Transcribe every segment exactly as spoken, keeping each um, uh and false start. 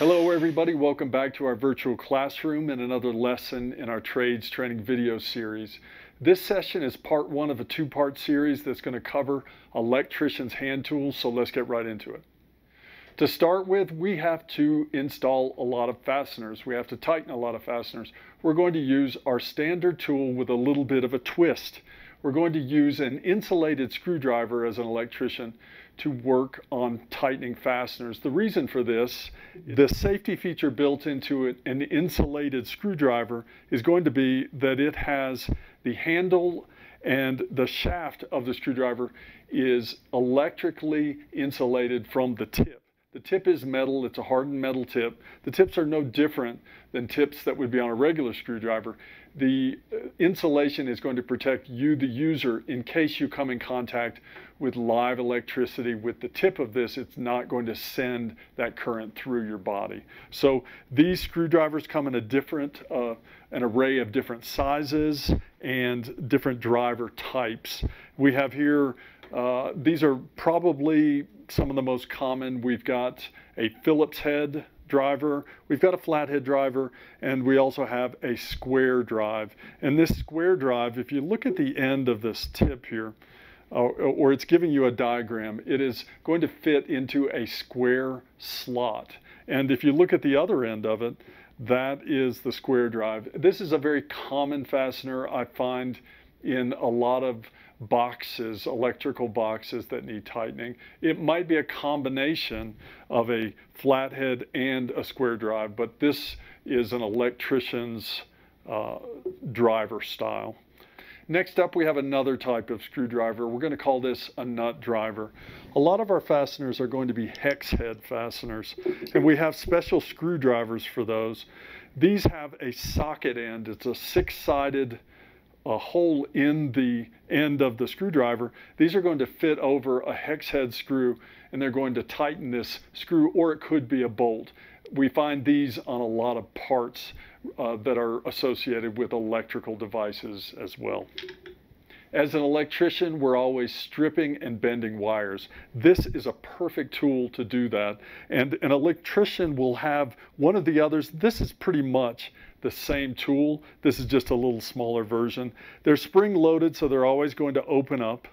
Hello everybody, welcome back to our virtual classroom and another lesson in our trades training video series. This session is part one of a two-part series that's going to cover electrician's hand tools, so let's get right into it. To start with, we have to install a lot of fasteners. We have to tighten a lot of fasteners. We're going to use our standard tool with a little bit of a twist. We're going to use an insulated screwdriver as an electrician to work on tightening fasteners. The reason for this, the safety feature built into it, an insulated screwdriver, is going to be that it has the handle and the shaft of the screwdriver is electrically insulated from the tip. The tip is metal, it's a hardened metal tip. The tips are no different than tips that would be on a regular screwdriver. The insulation is going to protect you, the user, in case you come in contact with live electricity with the tip of this. It's not going to send that current through your body. So these screwdrivers come in a different, uh, an array of different sizes and different driver types. We have here, uh, these are probably some of the most common. We've got a Phillips head driver, we've got a flathead driver, and we also have a square drive. And this square drive, if you look at the end of this tip here, uh, or it's giving you a diagram, it is going to fit into a square slot. And if you look at the other end of it, that is the square drive. This is a very common fastener I find in a lot of boxes, electrical boxes that need tightening. It might be a combination of a flathead and a square drive, but this is an electrician's uh, driver style. Next up, we have another type of screwdriver. We're going to call this a nut driver. A lot of our fasteners are going to be hex head fasteners, and we have special screwdrivers for those. These have a socket end. It's a six-sided a hole in the end of the screwdriver. These are going to fit over a hex head screw, and they're going to tighten this screw, or it could be a bolt. We find these on a lot of parts uh, that are associated with electrical devices as well. As an electrician, we're always stripping and bending wires. This is a perfect tool to do that, and an electrician will have one of the others. This is pretty much the same tool. This is just a little smaller version. They're spring-loaded, so they're always going to open up,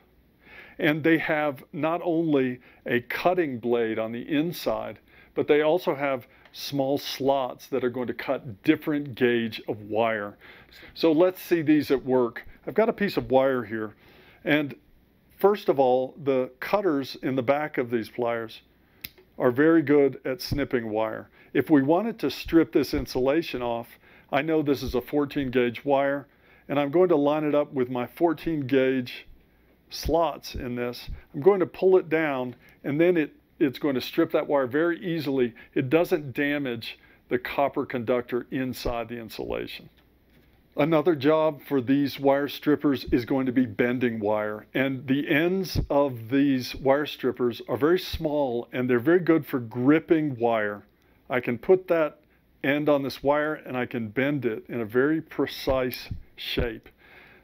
and they have not only a cutting blade on the inside, but they also have small slots that are going to cut different gauge of wire. So let's see these at work. I've got a piece of wire here, and first of all, the cutters in the back of these pliers are very good at snipping wire. If we wanted to strip this insulation off, I know this is a fourteen gauge wire, and I'm going to line it up with my fourteen gauge slots in this. I'm going to pull it down, and then it It's going to strip that wire very easily. It doesn't damage the copper conductor inside the insulation. Another job for these wire strippers is going to be bending wire. And the ends of these wire strippers are very small, and they're very good for gripping wire. I can put that end on this wire, and I can bend it in a very precise shape.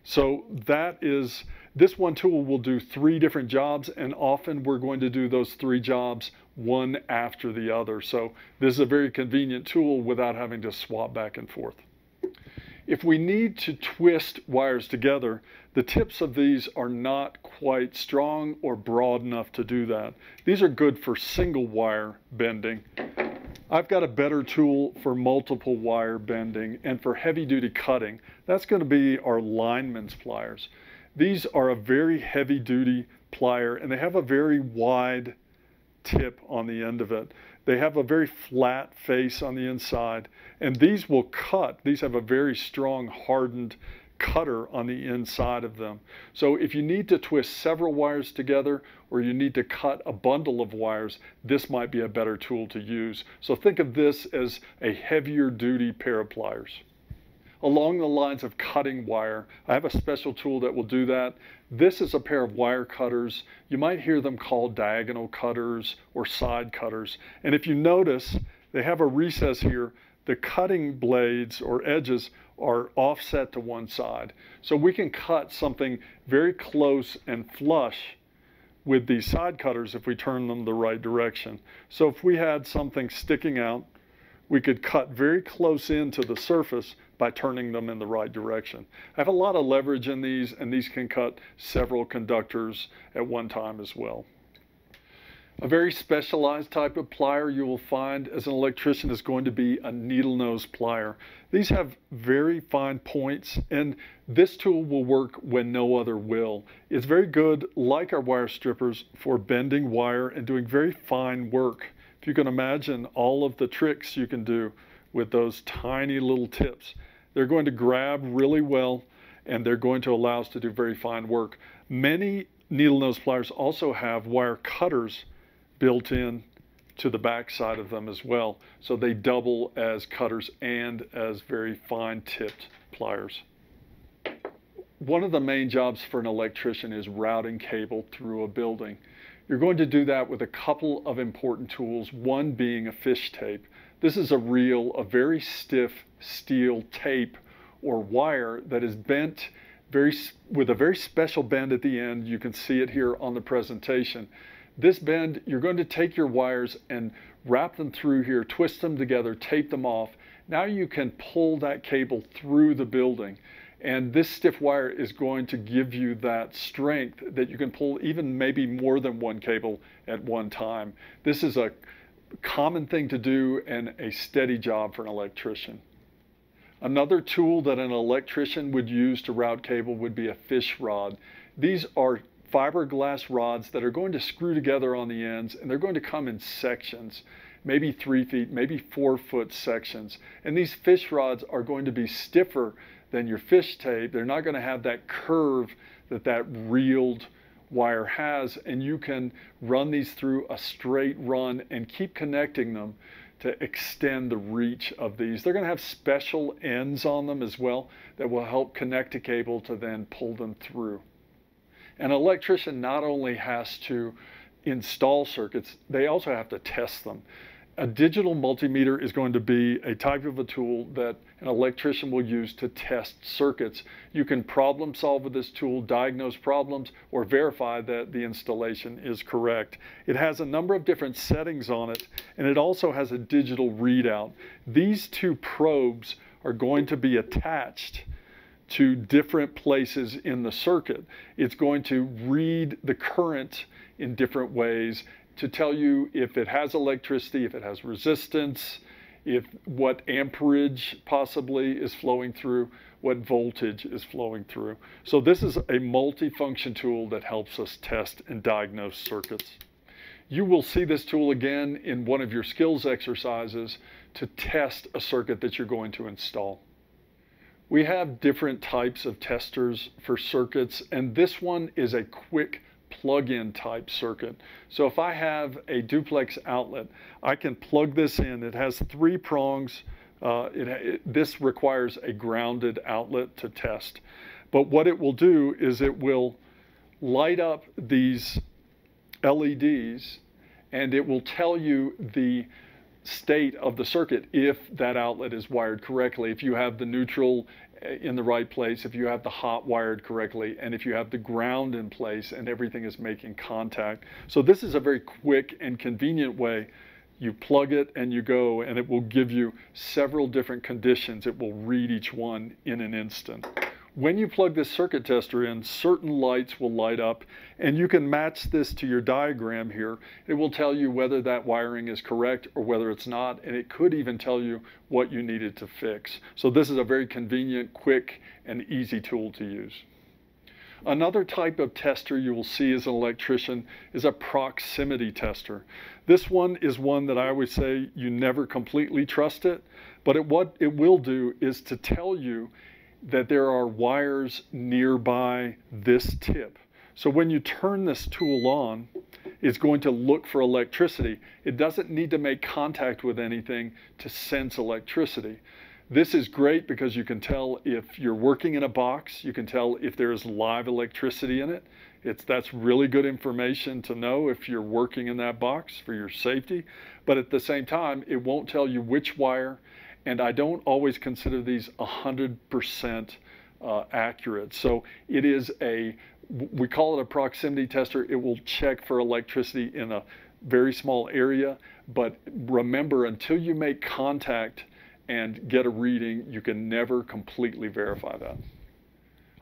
So that is, this one tool will do three different jobs, and often we're going to do those three jobs one after the other. So this is a very convenient tool without having to swap back and forth. If we need to twist wires together, the tips of these are not quite strong or broad enough to do that. These are good for single wire bending. I've got a better tool for multiple wire bending and for heavy-duty cutting. That's going to be our lineman's pliers. These are a very heavy-duty plier, and they have a very wide tip on the end of it. They have a very flat face on the inside, and these will cut. These have a very strong, hardened cutter on the inside of them. So if you need to twist several wires together, or you need to cut a bundle of wires, this might be a better tool to use. So think of this as a heavier duty pair of pliers. Along the lines of cutting wire, I have a special tool that will do that. This is a pair of wire cutters. You might hear them called diagonal cutters or side cutters. And if you notice, they have a recess here. The cutting blades or edges are offset to one side. So we can cut something very close and flush with these side cutters if we turn them the right direction. So if we had something sticking out we could cut very close into the surface by turning them in the right direction. I have a lot of leverage in these, and these can cut several conductors at one time as well. A very specialized type of plier you will find as an electrician is going to be a needle nose plier. These have very fine points, and this tool will work when no other will. It's very good, like our wire strippers, for bending wire and doing very fine work. If you can imagine all of the tricks you can do with those tiny little tips, they're going to grab really well, and they're going to allow us to do very fine work. Many needle nose pliers also have wire cutters built in to the back side of them as well, so they double as cutters and as very fine tipped pliers. One of the main jobs for an electrician is routing cable through a building. You're going to do that with a couple of important tools, one being a fish tape. This is a reel, a very stiff steel tape or wire that is bent very, with a very special bend at the end. You can see it here on the presentation. This bend, you're going to take your wires and wrap them through here, twist them together, tape them off. Now you can pull that cable through the building. And this stiff wire is going to give you that strength that you can pull even maybe more than one cable at one time. This is a common thing to do and a steady job for an electrician. Another tool that an electrician would use to route cable would be a fish rod. These are fiberglass rods that are going to screw together on the ends, and they're going to come in sections, maybe three feet, maybe four foot sections. And these fish rods are going to be stiffer than your fish tape. They're not going to have that curve that that reeled wire has, and you can run these through a straight run and keep connecting them to extend the reach of these. They're going to have special ends on them as well that will help connect a cable to then pull them through. An electrician not only has to install circuits, they also have to test them. A digital multimeter is going to be a type of a tool that an electrician will use to test circuits. You can problem solve with this tool, diagnose problems, or verify that the installation is correct. It has a number of different settings on it, and it also has a digital readout. These two probes are going to be attached to different places in the circuit. It's going to read the current in different ways to tell you if it has electricity, if it has resistance, if what amperage possibly is flowing through, what voltage is flowing through. So this is a multi-function tool that helps us test and diagnose circuits. You will see this tool again in one of your skills exercises to test a circuit that you're going to install. We have different types of testers for circuits, and this one is a quick plug-in type circuit. So if I have a duplex outlet, I can plug this in. It has three prongs. Uh, it, it, this requires a grounded outlet to test. But what it will do is it will light up these L E Ds, and it will tell you the state of the circuit if that outlet is wired correctly, if you have the neutral in the right place, if you have the hot wired correctly, and if you have the ground in place and everything is making contact. So this is a very quick and convenient way. You plug it and you go, and it will give you several different conditions. It will read each one in an instant. When you plug this circuit tester in, certain lights will light up, and you can match this to your diagram here. It will tell you whether that wiring is correct or whether it's not, and it could even tell you what you needed to fix. So this is a very convenient, quick, and easy tool to use. Another type of tester you will see as an electrician is a proximity tester. This one is one that I always say you never completely trust it, but it, what it will do is to tell you that there are wires nearby this tip. So when you turn this tool on, it's going to look for electricity. It doesn't need to make contact with anything to sense electricity. This is great because you can tell if you're working in a box, you can tell if there is live electricity in it. It's, that's really good information to know if you're working in that box for your safety. But at the same time, it won't tell you which wire. And I don't always consider these one hundred percent uh, accurate. So it is a, we call it a proximity tester. It will check for electricity in a very small area. But remember, until you make contact and get a reading, you can never completely verify that.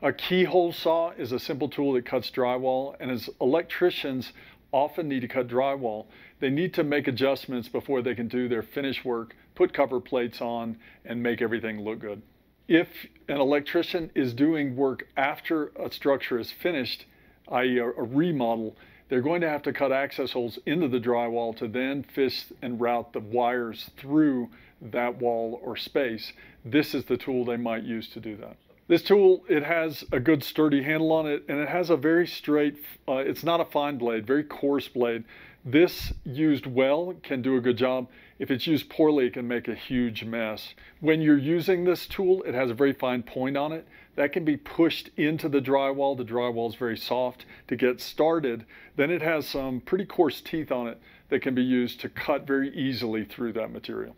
A keyhole saw is a simple tool that cuts drywall, and as electricians often need to cut drywall, they need to make adjustments before they can do their finish work, put cover plates on, and make everything look good. If an electrician is doing work after a structure is finished, that is a remodel, they're going to have to cut access holes into the drywall to then fish and route the wires through that wall or space. This is the tool they might use to do that. This tool, it has a good sturdy handle on it, and it has a very straight, uh, it's not a fine blade, very coarse blade. This used well can do a good job. If it's used poorly, it can make a huge mess. When you're using this tool, it has a very fine point on it. That can be pushed into the drywall. The drywall is very soft to get started. Then it has some pretty coarse teeth on it that can be used to cut very easily through that material.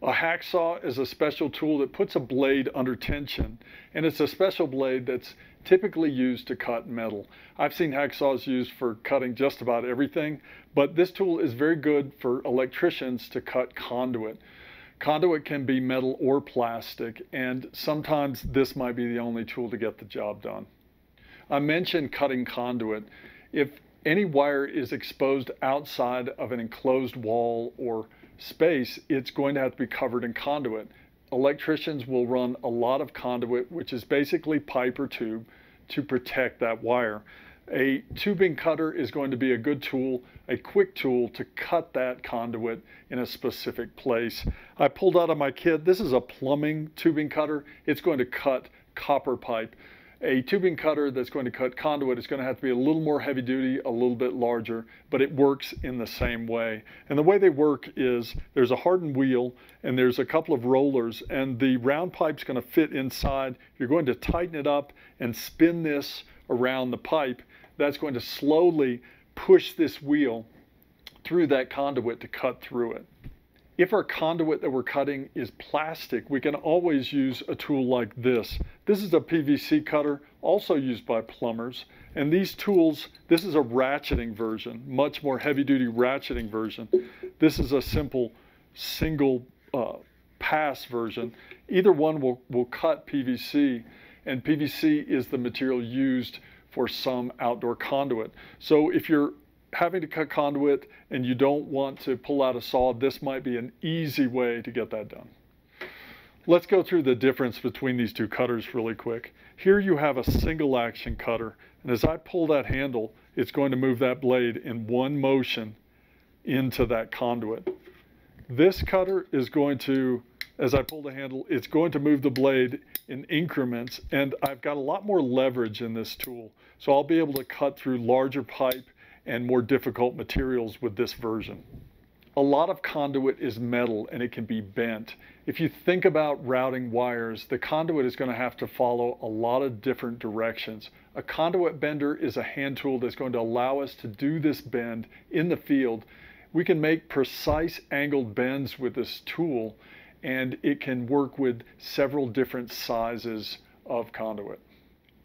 A hacksaw is a special tool that puts a blade under tension, and it's a special blade that's typically used to cut metal. I've seen hacksaws used for cutting just about everything, but this tool is very good for electricians to cut conduit. Conduit can be metal or plastic, and sometimes this might be the only tool to get the job done. I mentioned cutting conduit. If any wire is exposed outside of an enclosed wall or space, it's going to have to be covered in conduit. Electricians will run a lot of conduit, which is basically pipe or tube, to protect that wire. A tubing cutter is going to be a good tool, a quick tool to cut that conduit in a specific place. I pulled out of my kit, this is a plumbing tubing cutter. It's going to cut copper pipe. A tubing cutter that's going to cut conduit is going to have to be a little more heavy duty, a little bit larger, but it works in the same way. And the way they work is there's a hardened wheel and there's a couple of rollers, and the round pipe's going to fit inside. You're going to tighten it up and spin this around the pipe. That's going to slowly push this wheel through that conduit to cut through it. If our conduit that we're cutting is plastic, we can always use a tool like this. This is a P V C cutter, also used by plumbers. And these tools, this is a ratcheting version, much more heavy-duty ratcheting version. This is a simple single uh, pass version. Either one will, will cut P V C, and P V C is the material used for some outdoor conduit. So if you're having to cut conduit and you don't want to pull out a saw, this might be an easy way to get that done. Let's go through the difference between these two cutters really quick. Here you have a single action cutter, and as I pull that handle, it's going to move that blade in one motion into that conduit. This cutter is going to, as I pull the handle, it's going to move the blade in increments, and I've got a lot more leverage in this tool, so I'll be able to cut through larger pipe and more difficult materials with this version. A lot of conduit is metal and it can be bent. If you think about routing wires, the conduit is going to have to follow a lot of different directions. A conduit bender is a hand tool that's going to allow us to do this bend in the field. We can make precise angled bends with this tool, and it can work with several different sizes of conduit.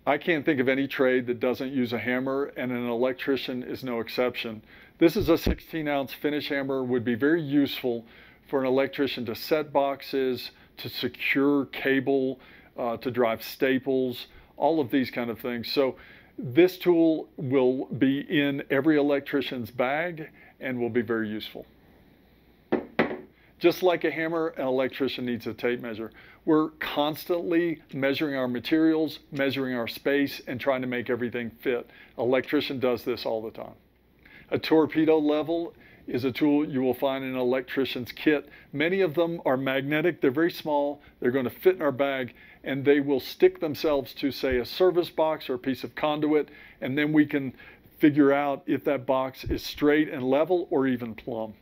I can't think of any trade that doesn't use a hammer, and an electrician is no exception. This is a sixteen ounce finish hammer, would be very useful for an electrician to set boxes, to secure cable, uh, to drive staples, all of these kind of things. So this tool will be in every electrician's bag and will be very useful. Just like a hammer, an electrician needs a tape measure. We're constantly measuring our materials, measuring our space, and trying to make everything fit. An electrician does this all the time. A torpedo level is a tool you will find in an electrician's kit. Many of them are magnetic. They're very small. They're going to fit in our bag, and they will stick themselves to, say, a service box or a piece of conduit, and then we can figure out if that box is straight and level or even plumb.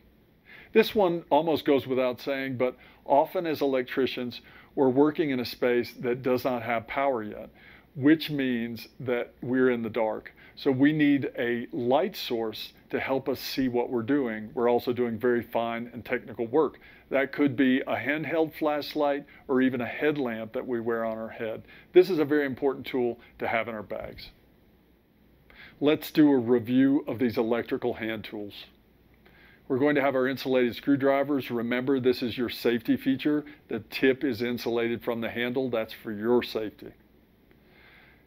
This one almost goes without saying, but often as electricians, we're working in a space that does not have power yet, which means that we're in the dark. So we need a light source to help us see what we're doing. We're also doing very fine and technical work. That could be a handheld flashlight or even a headlamp that we wear on our head. This is a very important tool to have in our bags. Let's do a review of these electrical hand tools. We're going to have our insulated screwdrivers. Remember, this is your safety feature. The tip is insulated from the handle. That's for your safety.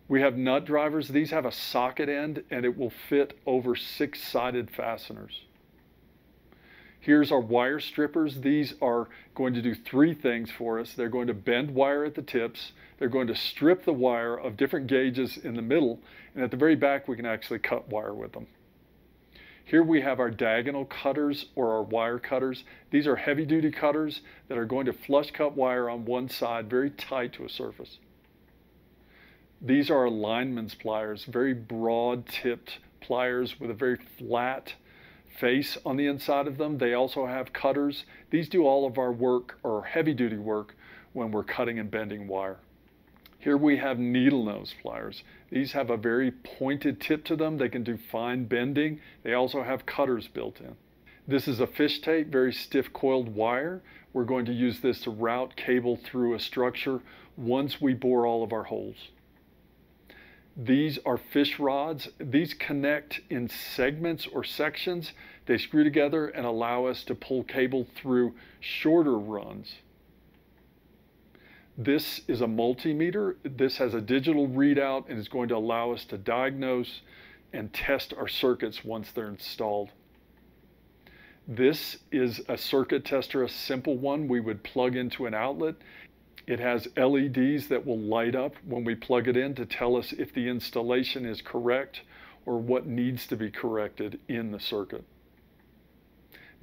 We have nut drivers. These have a socket end, and it will fit over six-sided fasteners. Here's our wire strippers. These are going to do three things for us. They're going to bend wire at the tips. They're going to strip the wire of different gauges in the middle. And at the very back, we can actually cut wire with them. Here we have our diagonal cutters or our wire cutters. These are heavy-duty cutters that are going to flush cut wire on one side, very tight to a surface. These are lineman's pliers, very broad-tipped pliers with a very flat face on the inside of them. They also have cutters. These do all of our work, or heavy-duty work, when we're cutting and bending wire. Here we have needle nose pliers. These have a very pointed tip to them. They can do fine bending. They also have cutters built in. This is a fish tape, very stiff coiled wire. We're going to use this to route cable through a structure once we bore all of our holes. These are fish rods. These connect in segments or sections. They screw together and allow us to pull cable through shorter runs. This is a multimeter. This has a digital readout and is going to allow us to diagnose and test our circuits once they're installed. This is a circuit tester, a simple one we would plug into an outlet. It has L E Ds that will light up when we plug it in to tell us if the installation is correct or what needs to be corrected in the circuit.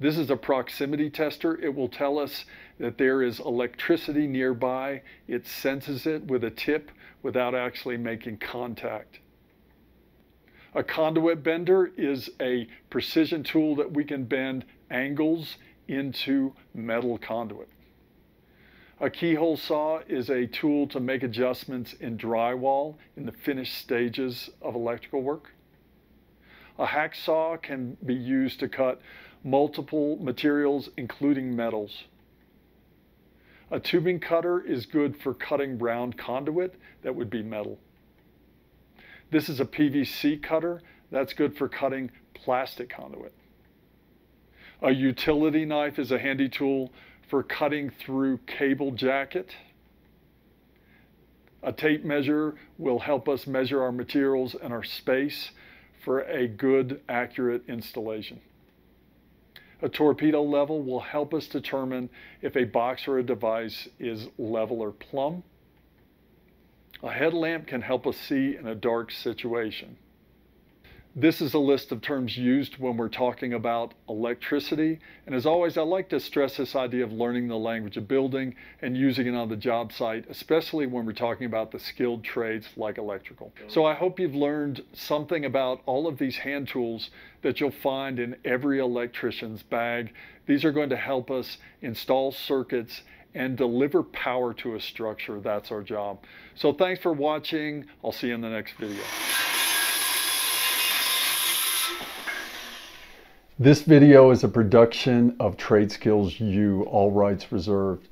This is a proximity tester. It will tell us that there is electricity nearby. It senses it with a tip without actually making contact. A conduit bender is a precision tool that we can bend angles into metal conduit. A keyhole saw is a tool to make adjustments in drywall in the finished stages of electrical work. A hacksaw can be used to cut multiple materials, including metals. A tubing cutter is good for cutting round conduit that would be metal. This is a P V C cutter. That's good for cutting plastic conduit. A utility knife is a handy tool for cutting through cable jacket. A tape measure will help us measure our materials and our space for a good, accurate installation. A torpedo level will help us determine if a box or a device is level or plumb. A headlamp can help us see in a dark situation. This is a list of terms used when we're talking about electricity. And as always, I like to stress this idea of learning the language of building and using it on the job site, especially when we're talking about the skilled trades like electrical. So I hope you've learned something about all of these hand tools that you'll find in every electrician's bag. These are going to help us install circuits and deliver power to a structure. That's our job. So thanks for watching. I'll see you in the next video. This video is a production of Trade Skills U, all rights reserved.